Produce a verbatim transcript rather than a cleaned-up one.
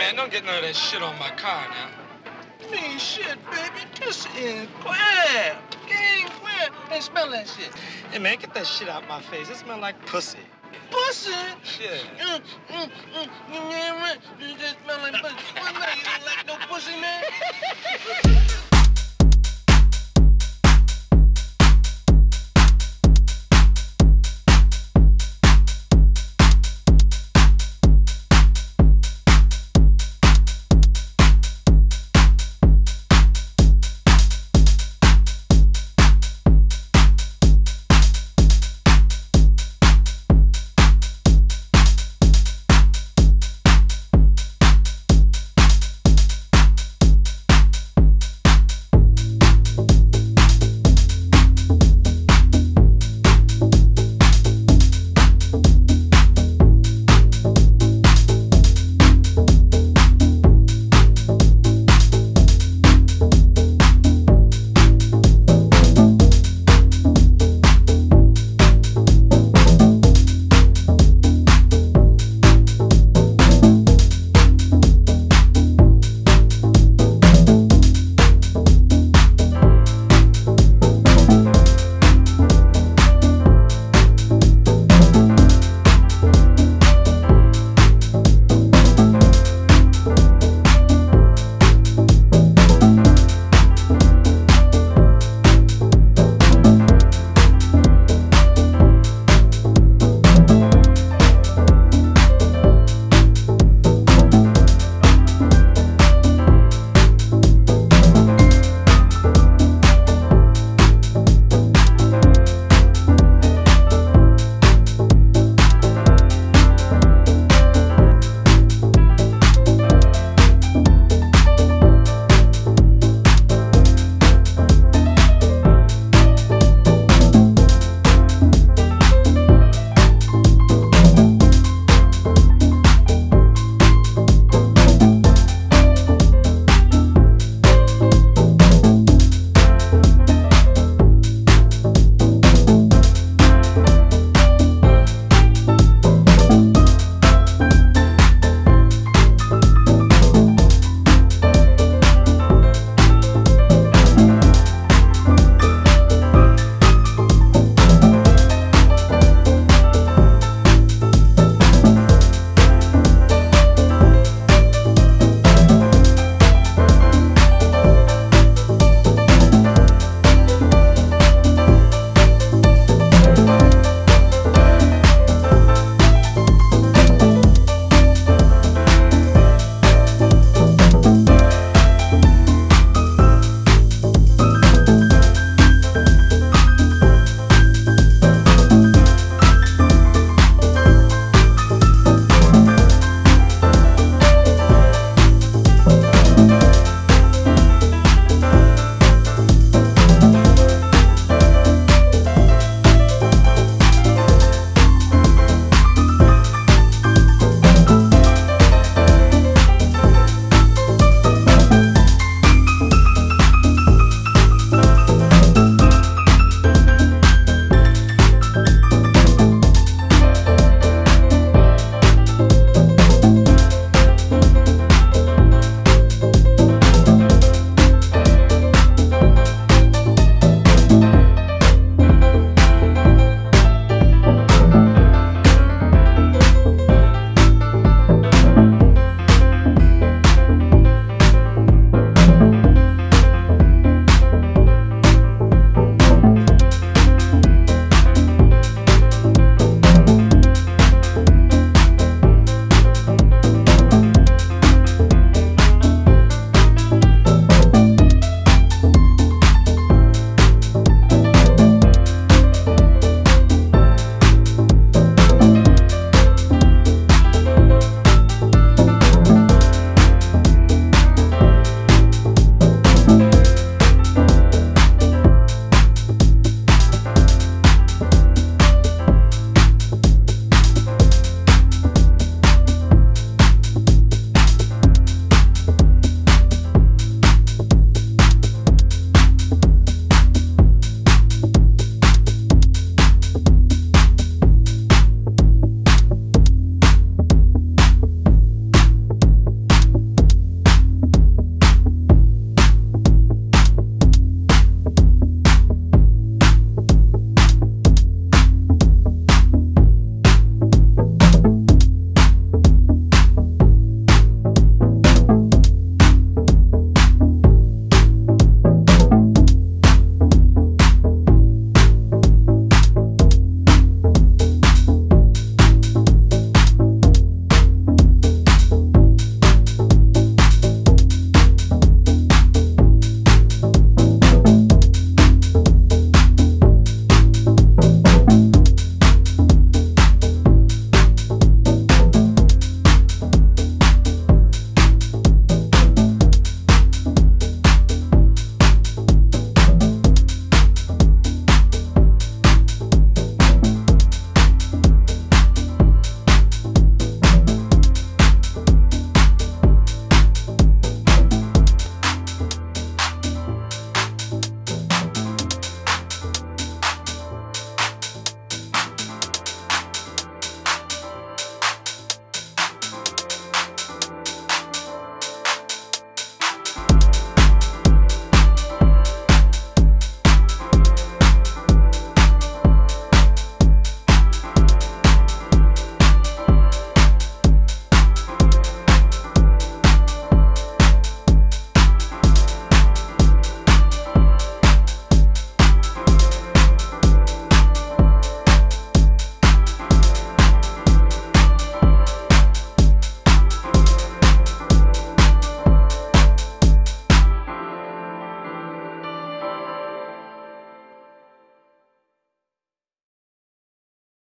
man, don't get none of that shit on my car now. Clean shit, baby. This is clear. Gang clear. Hey, smell that shit. Hey, man, get that shit out my face. It smells like pussy. Pussy? Shit. Mm, mm, mm. You know what I mean? You just smell like pussy. What, man? You don't like no pussy, man?